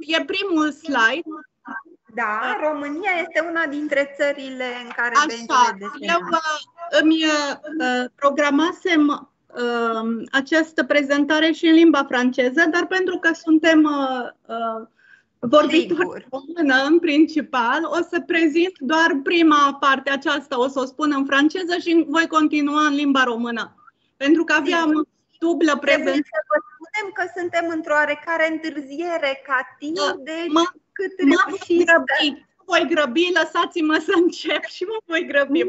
E primul slide. Da, România este una dintre țările în care Îmi programasem această prezentare și în limba franceză, dar pentru că suntem vorbitori română în principal, o să prezint doar prima parte aceasta, o să o spun în franceză și voi continua în limba română. Pentru că aveam dublă prezentare. Vă spunem că suntem într-o oarecare întârziere ca timp, voi grăbi, lăsați-mă să încep și mă voi grăbi.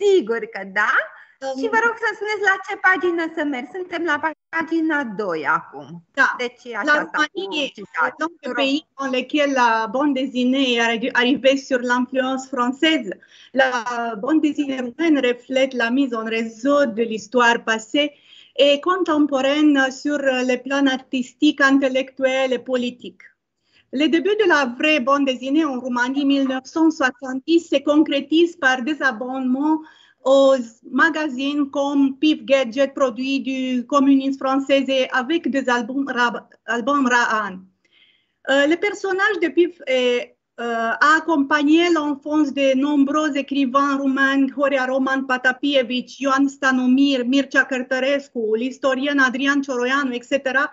Sigur că da. Și vă rog să spuneți la ce pagină să merg. Suntem la pagina 2 acum. Da. Deci la Românie, un pays dans lequel la bande dessinée arrivée sur l'influence française, la bande dessinée roumaine reflète la mise en réseau de l'histoire passée et contemporaine sur le plan artistique, intellectuel et politique. Les débuts de la vraie bande dessinée en Roumanie 1970 se concrétisent par des abonnements aux magazines comme Pif Gadget, produit du communisme français, avec des albums Ra'an. Le personnage de Pif a accompagné l'enfance de nombreux écrivains roumains, Horia Roman Patapievici, Ioan Stanomir, Mircea Cărtărescu, l'historien Adrian Cioroianu, etc.,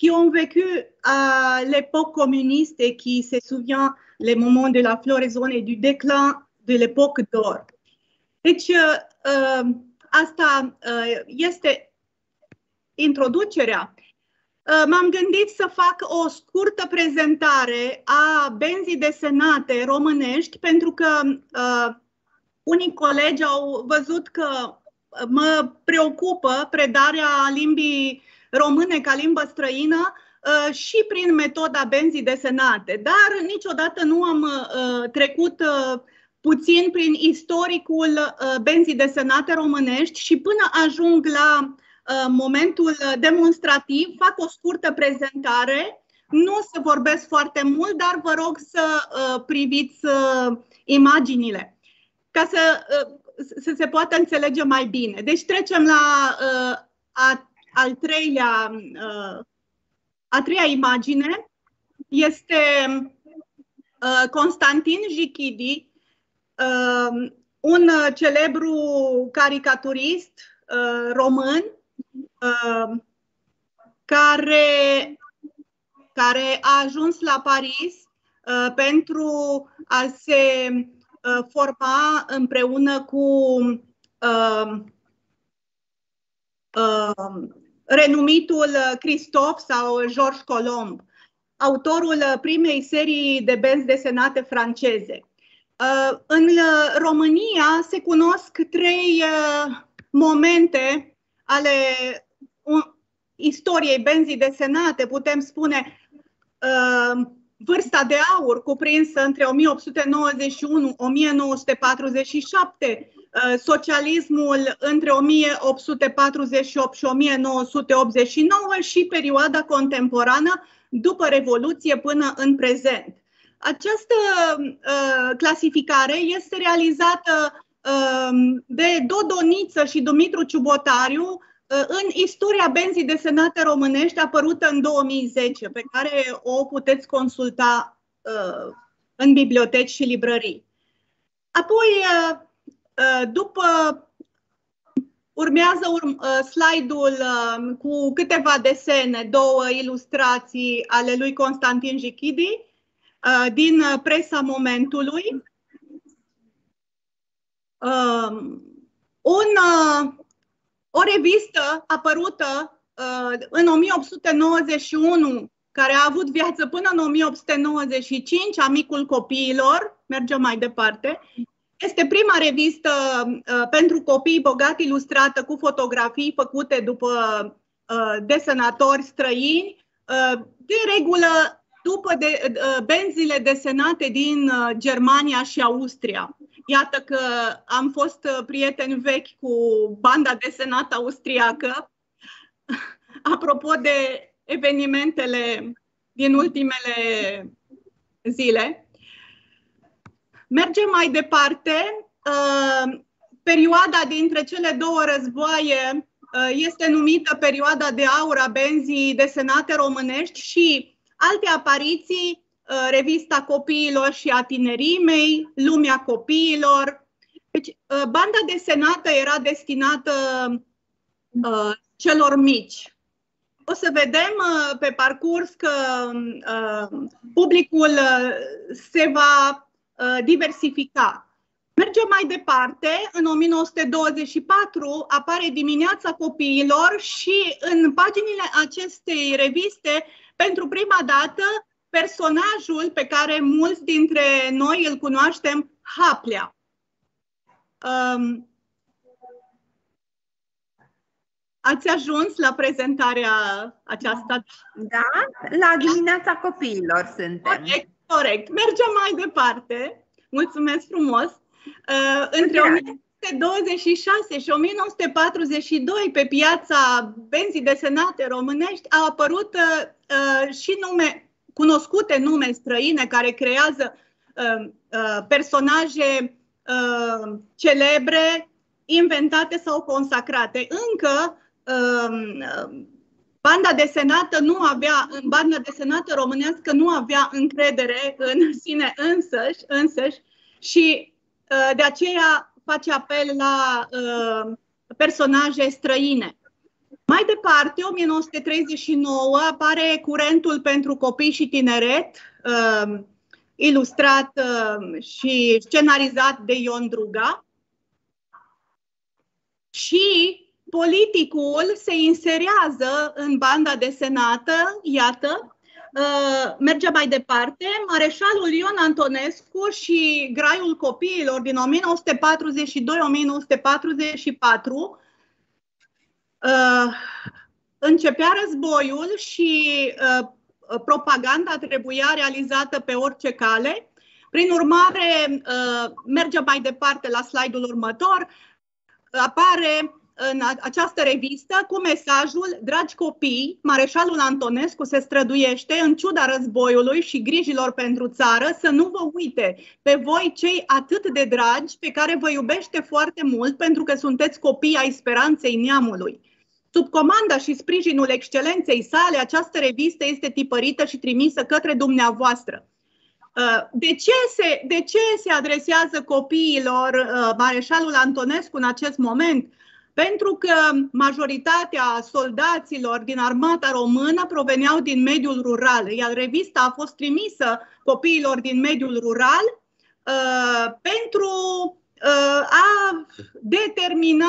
qui ont vécu à l'époque communiste et qui se souvient les moments de la floraison et du déclin de l'époque d'or. Deci, asta este introducerea. M-am gândit să fac o scurtă prezentare a benzii desenate românești, pentru că unii colegi au văzut că mă preocupă predarea limbii române ca limbă străină și prin metoda benzii desenate, dar niciodată nu am trecut puțin prin istoricul benzii desenate românești și până ajung la momentul demonstrativ fac o scurtă prezentare. Nu o să vorbesc foarte mult, dar vă rog să priviți imaginile ca să se poată înțelege mai bine. Deci trecem la a treia imagine. Este Constantin Jichidi, un celebru caricaturist român care a ajuns la Paris pentru a se forma împreună cu renumitul Christophe sau Georges Colomb, autorul primei serii de benzi desenate franceze. În România se cunosc trei momente ale istoriei benzii desenate. Putem spune vârsta de aur, cuprinsă între 1891-1947, socialismul între 1848 și 1989 și perioada contemporană după Revoluție până în prezent. Această clasificare este realizată de Dodoniță și Dumitru Ciubotariu în istoria benzii desenate românești apărută în 2010, pe care o puteți consulta în biblioteci și librării. Apoi, urmează slide-ul cu câteva desene, două ilustrații ale lui Constantin Jichidi, din presa momentului. O revistă apărută în 1891, care a avut viață până în 1895, Amicul copiilor, mergem mai departe, este prima revistă pentru copii bogat ilustrată cu fotografii făcute după desenatori străini, de regulă după benzile desenate din Germania și Austria. Iată că am fost prieteni vechi cu banda desenată austriacă, apropo de evenimentele din ultimele zile. Mergem mai departe. Perioada dintre cele două războaie Este numită perioada de aur a benzii desenate românești și alte apariții, Revista copiilor și a tinerimei, Lumea copiilor. Deci, banda desenată era destinată celor mici. O să vedem pe parcurs că publicul se va diversifica. Mergem mai departe. În 1924 apare Dimineața copiilor și în paginile acestei reviste, pentru prima dată, personajul pe care mulți dintre noi îl cunoaștem, Haplea. Ați ajuns la prezentarea aceasta? Da, la Dimineața copiilor suntem. Corect, corect. Mergem mai departe. Mulțumesc frumos! Între 1926 și 1942, pe piața benzii desenate românești, au apărut și cunoscute nume străine care creează personaje celebre, inventate sau consacrate. Încă banda desenată românească nu avea încredere în sine însăși și de aceea face apel la personaje străine. Mai departe, 1939, apare Curentul pentru copii și tineret, ilustrat și scenarizat de Ion Druga. Și politicul se inserează în banda desenată, iată. Merge mai departe, Mareșalul Ion Antonescu și Graiul copiilor din 1942-1944. Începea războiul și propaganda trebuia realizată pe orice cale. Prin urmare, merge mai departe la slide-ul următor. Apare în această revistă cu mesajul: dragi copii, Mareșalul Antonescu se străduiește, în ciuda războiului și grijilor pentru țară, să nu vă uite pe voi, cei atât de dragi, pe care vă iubește foarte mult pentru că sunteți copii ai speranței neamului. Sub comanda și sprijinul excelenței sale, această revistă este tipărită și trimisă către dumneavoastră. De ce se adresează copiilor Mareșalul Antonescu în acest moment? Pentru că majoritatea soldaților din armata română proveneau din mediul rural, iar revista a fost trimisă copiilor din mediul rural pentru a determina,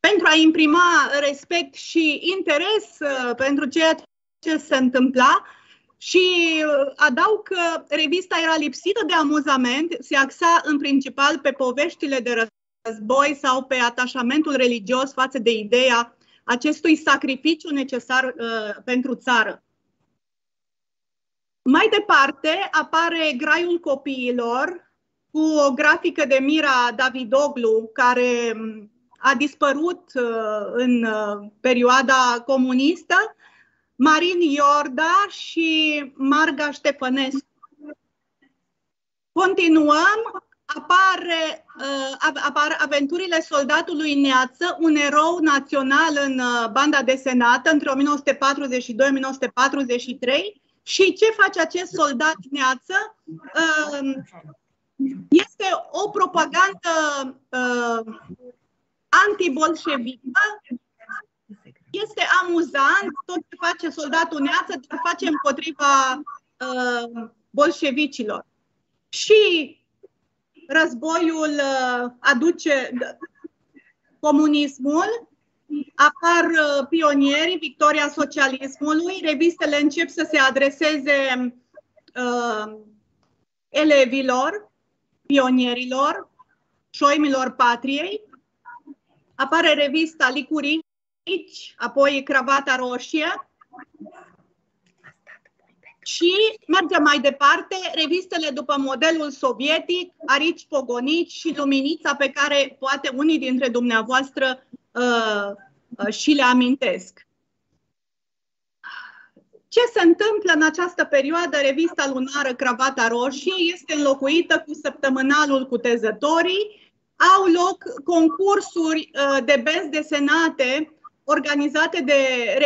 pentru a imprima respect și interes pentru ceea ce se întâmpla. Și adaug că revista era lipsită de amuzament, se axa în principal pe poveștile de război sau pe atașamentul religios față de ideea acestui sacrificiu necesar pentru țară. Mai departe apare Graiul copiilor cu o grafică de Mira Davidoglu, care a dispărut în perioada comunistă, Marin Iorda și Marga Ștepănescu. Continuăm. Apar Aventurile soldatului Neață, un erou național în banda desenată între 1942-1943. Și ce face acest soldat Neață? Este o propagandă antibolșevică. Este amuzant tot ce face soldatul Neață, dar face împotriva bolșevicilor. Și războiul aduce comunismul, apar pionierii, victoria socialismului, revistele încep să se adreseze elevilor, pionierilor, șoimilor patriei. Apare revista Licurici, apoi Cravata Roșie. Și mergem mai departe, revistele după modelul sovietic, Arici Pogonici și Luminița, pe care poate unii dintre dumneavoastră și le amintesc. Ce se întâmplă în această perioadă? Revista lunară Cravata Roșie este înlocuită cu săptămânalul Cutezătorii au loc concursuri de benzi desenate organizate de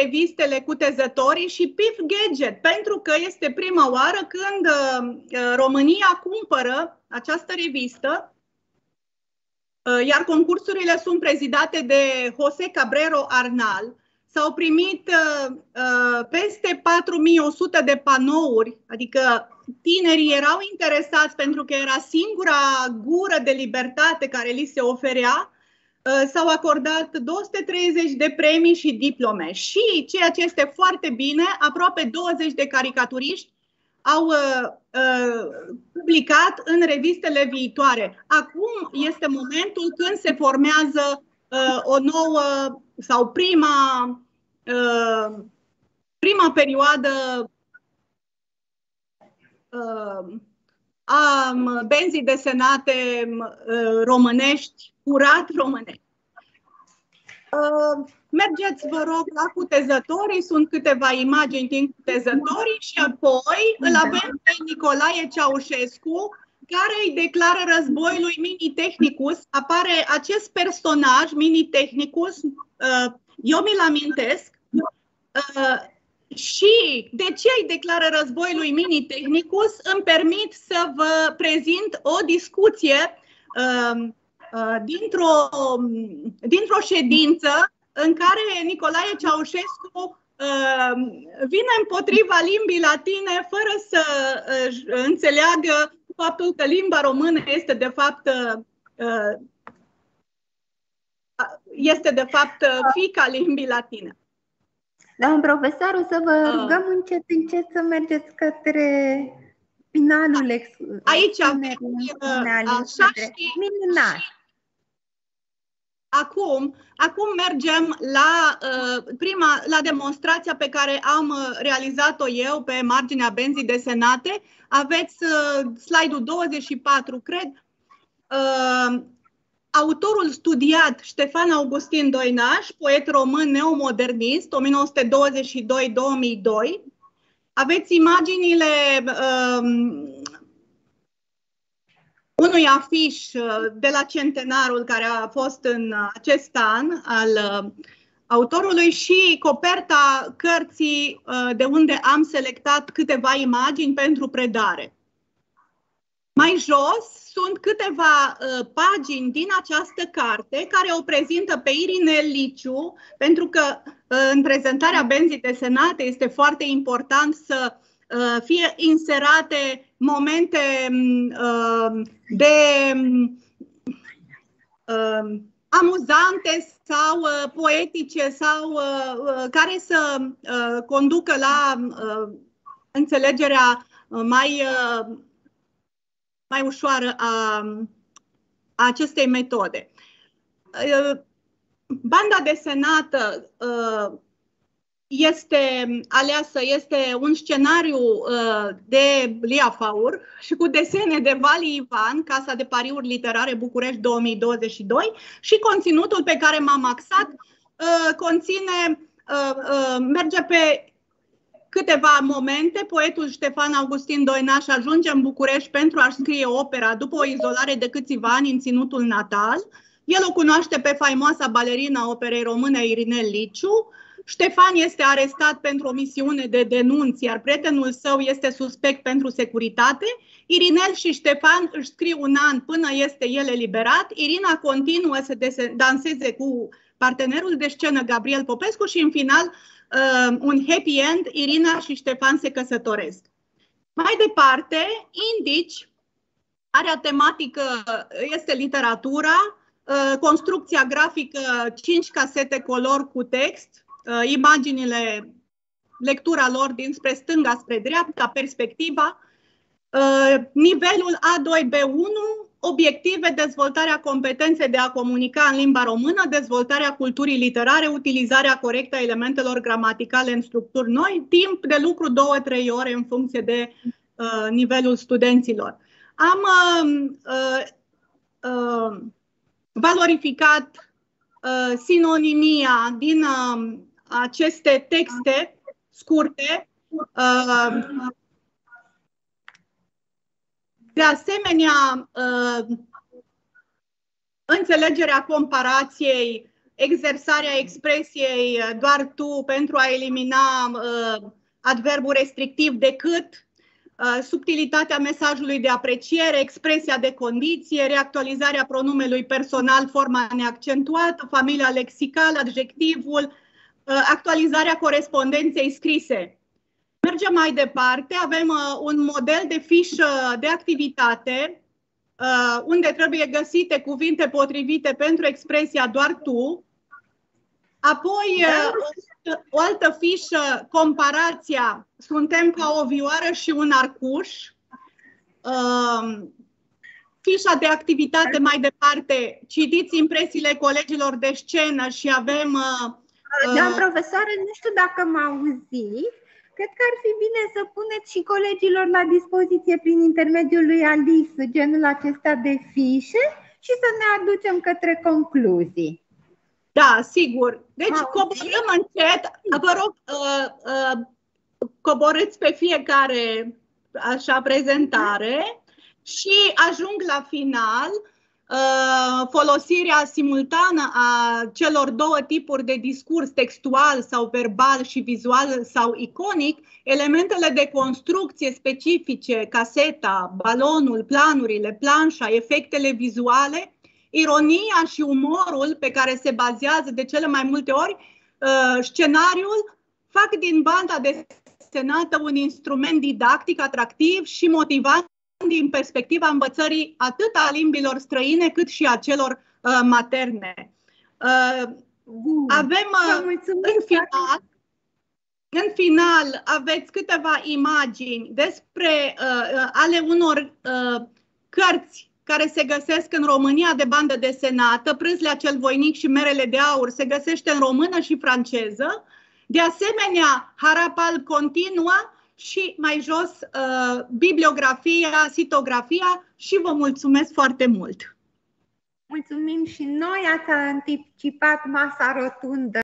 revistele Cutezătorii și Pif Gadget, pentru că este prima oară când România cumpără această revistă, iar concursurile sunt prezidate de José Cabrero Arnal. S-au primit peste 4100 de panouri, adică tinerii erau interesați pentru că era singura gură de libertate care li se oferea. S-au acordat 230 de premii și diplome și, ceea ce este foarte bine, aproape 20 de caricaturiști au publicat în revistele viitoare. Acum este momentul când se formează o nouă sau prima perioadă a benzii desenate românești, curat românești. Mergeți, vă rog, la Cutezătorii, sunt câteva imagini din Cutezătorii și apoi îl avem pe Nicolae Ceaușescu, care îi declară război lui Mini Technicus. Apare acest personaj, Mini Technicus, eu mi-l amintesc, și de ce îi declară război lui Mini Technicus, îmi permit să vă prezint o discuție dintr-o ședință în care Nicolae Ceaușescu vine împotriva limbii latine fără să înțeleagă faptul că limba română este de fapt fiica limbii latine. Doamnă profesor, o să vă rugăm încet, încet să mergeți către finalul excursului. Aici avem, așa știi, minunat. Acum mergem la la demonstrația pe care am realizat-o eu pe marginea benzii desenate. Aveți slide-ul 24, cred. Autorul studiat, Ștefan Augustin Doinaș, poet român neomodernist, 1922-2002. Aveți imaginile unui afiș de la centenarul care a fost în acest an al autorului și coperta cărții de unde am selectat câteva imagini pentru predare. Mai jos sunt câteva pagini din această carte care o prezintă pe Irinel Liciu, pentru că în prezentarea benzii desenate este foarte important să fie inserate momente amuzante sau poetice sau care să conducă la înțelegerea mai ușoară a acestei metode. Banda desenată este aleasă, este un scenariu de Lia Faur și cu desene de Vali Ivan, Casa de Pariuri Literare, București 2022, și conținutul pe care m-am axat merge pe câteva momente. Poetul Ștefan Augustin Doinaș ajunge în București pentru a-și scrie opera după o izolare de câțiva ani în ținutul natal. El o cunoaște pe faimoasa balerina operei române Irinel Liciu. Ștefan este arestat pentru o misiune de denunț, iar prietenul său este suspect pentru securitate. Irinel și Ștefan își scriu un an până este el eliberat. Irina continuă să danseze cu partenerul de scenă Gabriel Popescu și, în final, un happy end, Irina și Ștefan se căsătoresc. Mai departe, Indici are o tematică, este literatura, construcția grafică, 5 casete color cu text, imaginile, lectura lor dinspre stânga spre dreapta, perspectiva, nivelul A2-B1, obiective, dezvoltarea competenței de a comunica în limba română, dezvoltarea culturii literare, utilizarea corectă a elementelor gramaticale în structuri noi, timp de lucru 2-3 ore în funcție de nivelul studenților. Am valorificat sinonimia din aceste texte scurte. De asemenea, înțelegerea comparației, exersarea expresiei doar tu pentru a elimina adverbul restrictiv decât, subtilitatea mesajului de apreciere, expresia de condiție, reactualizarea pronumelui personal, forma neaccentuată, familia lexicală, adjectivul, actualizarea corespondenței scrise. Mergem mai departe, avem un model de fișă de activitate unde trebuie găsite cuvinte potrivite pentru expresia doar tu. Apoi, o altă fișă, comparația, suntem ca o vioară și un arcuș. Fișa de activitate mai departe, citiți impresiile colegilor de scenă și avem... Doamnă profesoară, nu știu dacă mă auziți. Cred că ar fi bine să puneți și colegilor la dispoziție prin intermediul lui Alix genul acesta de fișe și să ne aducem către concluzii. Da, sigur. Deci coborăm încet. Vă rog, coborâți pe fiecare așa prezentare și ajung la final. Folosirea simultană a celor două tipuri de discurs, textual sau verbal și vizual sau iconic, elementele de construcție specifice, caseta, balonul, planurile, planșa, efectele vizuale, ironia și umorul pe care se bazează de cele mai multe ori scenariul, fac din banda desenată un instrument didactic atractiv și motivant din perspectiva învățării atât a limbilor străine cât și a celor materne. Avem în final aveți câteva imagini despre ale unor cărți care se găsesc în România de bandă desenată. Prânzlea cel Voinic și Merele de Aur se găsește în română și franceză. De asemenea, Harapal continuă și mai jos bibliografia, sitografia și vă mulțumesc foarte mult! Mulțumim și noi, ați anticipat masa rotundă.